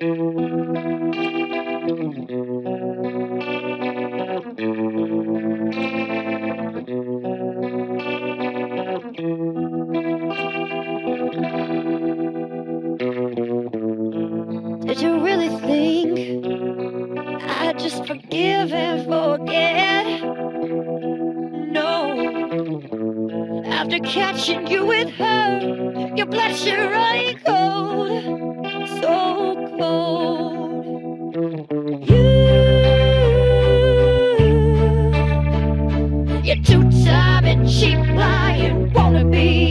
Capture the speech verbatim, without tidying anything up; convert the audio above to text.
Did you really think I'd just forgive and forget? No. After catching you with her, your blood's running cold, so cold. You, you're two-time and cheap lying wannabe.